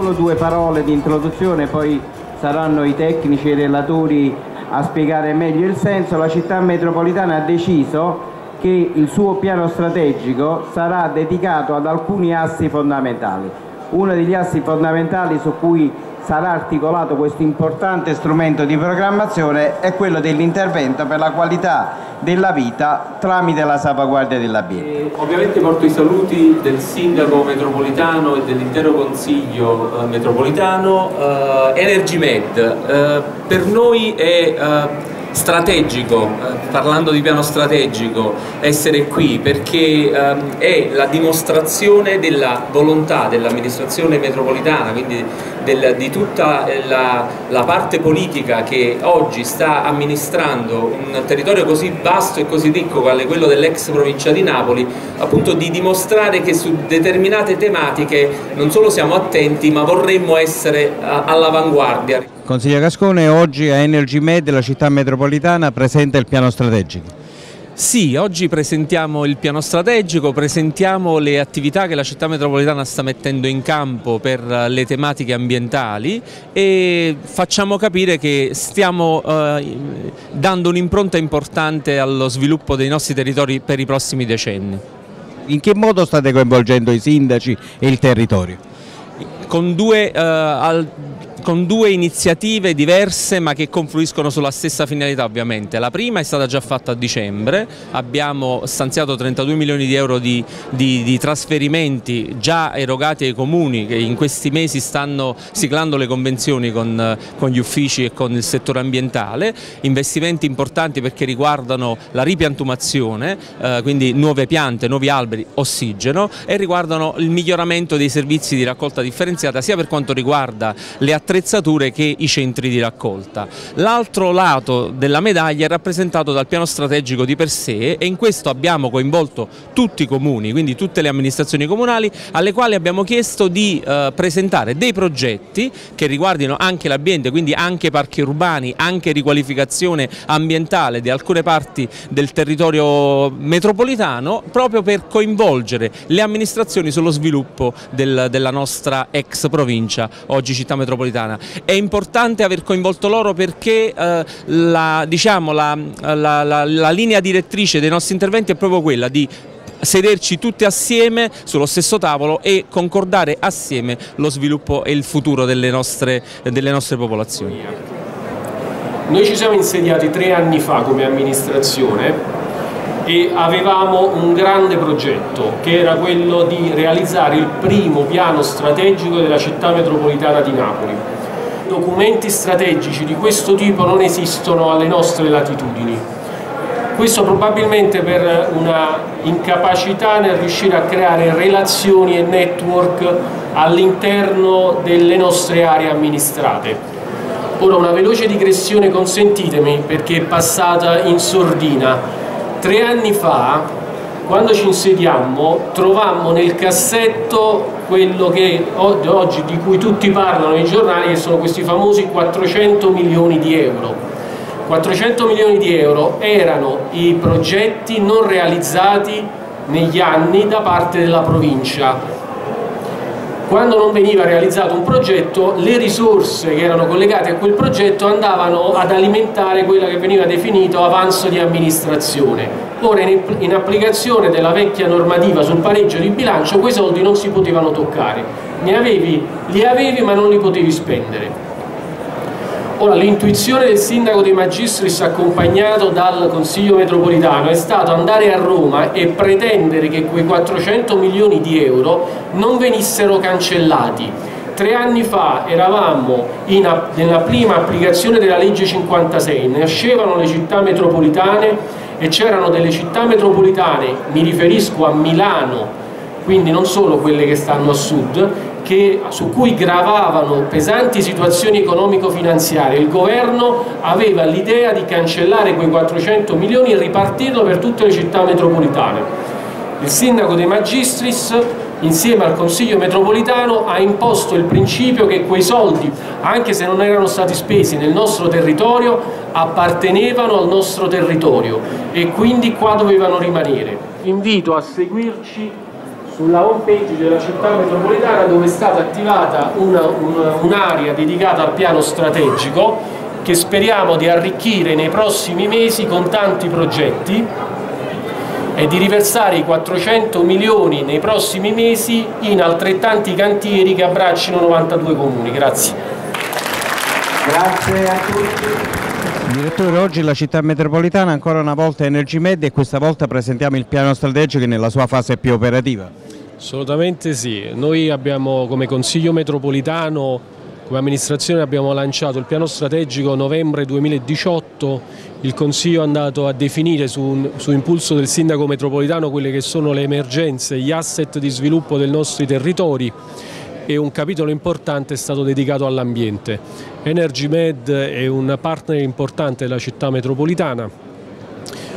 solo due parole di introduzione, poi saranno i tecnici e i relatori a spiegare meglio il senso. La città metropolitana ha deciso che il suo piano strategico sarà dedicato ad alcuni assi fondamentali. Uno degli assi fondamentali su cui sarà articolato questo importante strumento di programmazione è quello dell'intervento per la qualità della vita tramite la salvaguardia dell'ambiente. Ovviamente porto i saluti del sindaco metropolitano e dell'intero consiglio metropolitano. EnergyMed per noi è strategico, parlando di piano strategico, essere qui perché è la dimostrazione della volontà dell'amministrazione metropolitana, quindi di tutta la parte politica che oggi sta amministrando un territorio così vasto e così ricco quale quello dell'ex provincia di Napoli, appunto di dimostrare che su determinate tematiche non solo siamo attenti ma vorremmo essere all'avanguardia. Consigliere Cascone, oggi a EnergyMed la città metropolitana presenta il piano strategico. Sì, oggi presentiamo il piano strategico, presentiamo le attività che la città metropolitana sta mettendo in campo per le tematiche ambientali e facciamo capire che stiamo dando un'impronta importante allo sviluppo dei nostri territori per i prossimi decenni. In che modo state coinvolgendo i sindaci e il territorio? Con due iniziative diverse ma che confluiscono sulla stessa finalità ovviamente. La prima è stata già fatta a dicembre, abbiamo stanziato 32 milioni di euro di trasferimenti già erogati ai comuni che in questi mesi stanno siglando le convenzioni con gli uffici e con il settore ambientale, investimenti importanti perché riguardano la ripiantumazione, quindi nuove piante, nuovi alberi, ossigeno, e riguardano il miglioramento dei servizi di raccolta differenziata sia per quanto riguarda le attrezzature che i centri di raccolta. L'altro lato della medaglia è rappresentato dal piano strategico di per sé e in questo abbiamo coinvolto tutti i comuni, quindi tutte le amministrazioni comunali, alle quali abbiamo chiesto di presentare dei progetti che riguardino anche l'ambiente, quindi anche parchi urbani, anche riqualificazione ambientale di alcune parti del territorio metropolitano, proprio per coinvolgere le amministrazioni sullo sviluppo della nostra ex provincia, oggi città metropolitana. È importante aver coinvolto loro perché la linea direttrice dei nostri interventi è proprio quella di sederci tutti assieme sullo stesso tavolo e concordare assieme lo sviluppo e il futuro delle nostre popolazioni. Noi ci siamo insediati 3 anni fa come amministrazione e avevamo un grande progetto che era quello di realizzare il primo piano strategico della città metropolitana di Napoli. Documenti strategici di questo tipo non esistono alle nostre latitudini. Questo probabilmente per una incapacità nel riuscire a creare relazioni e network all'interno delle nostre aree amministrate. Ora, una veloce digressione, consentitemi, perché è passata in sordina. 3 anni fa, quando ci insediammo, trovammo nel cassetto quello che oggi, di cui tutti parlano nei giornali, che sono questi famosi 400 milioni di euro. 400 milioni di euro erano i progetti non realizzati negli anni da parte della provincia. Quando non veniva realizzato un progetto, le risorse che erano collegate a quel progetto andavano ad alimentare quella che veniva definito avanzo di amministrazione. Ora, in applicazione della vecchia normativa sul pareggio di bilancio, quei soldi non si potevano toccare. Li avevi ma non li potevi spendere. Ora, l'intuizione del sindaco De Magistris, accompagnato dal Consiglio metropolitano, è stato andare a Roma e pretendere che quei 400 milioni di euro non venissero cancellati. 3 anni fa eravamo nella prima applicazione della legge 56, nascevano le città metropolitane e c'erano delle città metropolitane, mi riferisco a Milano, quindi non solo quelle che stanno a sud, su cui gravavano pesanti situazioni economico-finanziarie. Il governo aveva l'idea di cancellare quei 400 milioni e ripartirlo per tutte le città metropolitane. Il sindaco De Magistris, insieme al Consiglio metropolitano, ha imposto il principio che quei soldi, anche se non erano stati spesi nel nostro territorio, appartenevano al nostro territorio e quindi qua dovevano rimanere. Invito a seguirci sulla home page della città metropolitana, dove è stata attivata un'area dedicata al piano strategico che speriamo di arricchire nei prossimi mesi con tanti progetti e di riversare i 400 milioni nei prossimi mesi in altrettanti cantieri che abbraccino 92 comuni. Grazie. Grazie a tutti. Direttore, oggi la città metropolitana ancora una volta EnergyMed e questa volta presentiamo il piano strategico nella sua fase più operativa. Assolutamente sì, noi abbiamo come Consiglio metropolitano, come amministrazione abbiamo lanciato il piano strategico novembre 2018, il Consiglio è andato a definire su impulso del sindaco metropolitano quelle che sono le emergenze, gli asset di sviluppo dei nostri territori. E un capitolo importante è stato dedicato all'ambiente. EnergyMed è un partner importante della città metropolitana.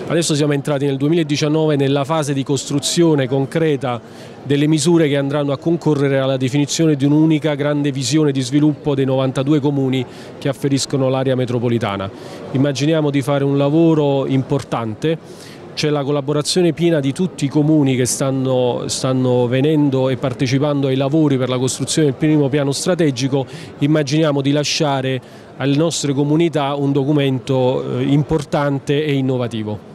Adesso siamo entrati nel 2019 nella fase di costruzione concreta delle misure che andranno a concorrere alla definizione di un'unica grande visione di sviluppo dei 92 comuni che afferiscono l'area metropolitana. Immaginiamo di fare un lavoro importante. C'è la collaborazione piena di tutti i comuni che stanno venendo e partecipando ai lavori per la costruzione del primo piano strategico. Immaginiamo di lasciare alle nostre comunità un documento importante e innovativo.